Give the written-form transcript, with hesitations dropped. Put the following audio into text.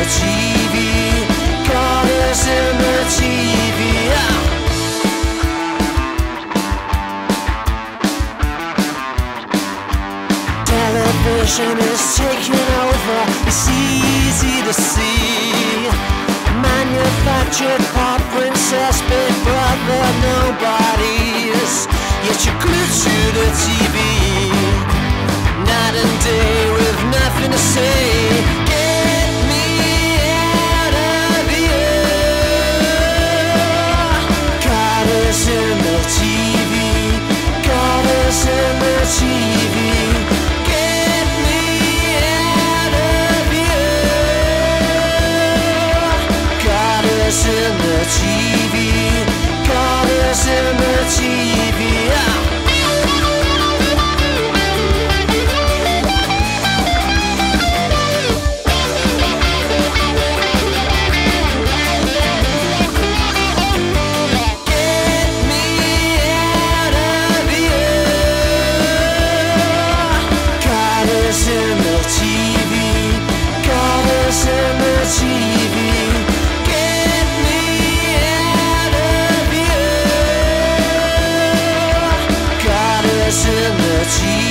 the TV, colors in the TV. Television is taking over, it's easy to see. Manufactured pop princess, Big Brother, nobodies. Yet you're glued to the TV, night and day with nothing to say. Sim.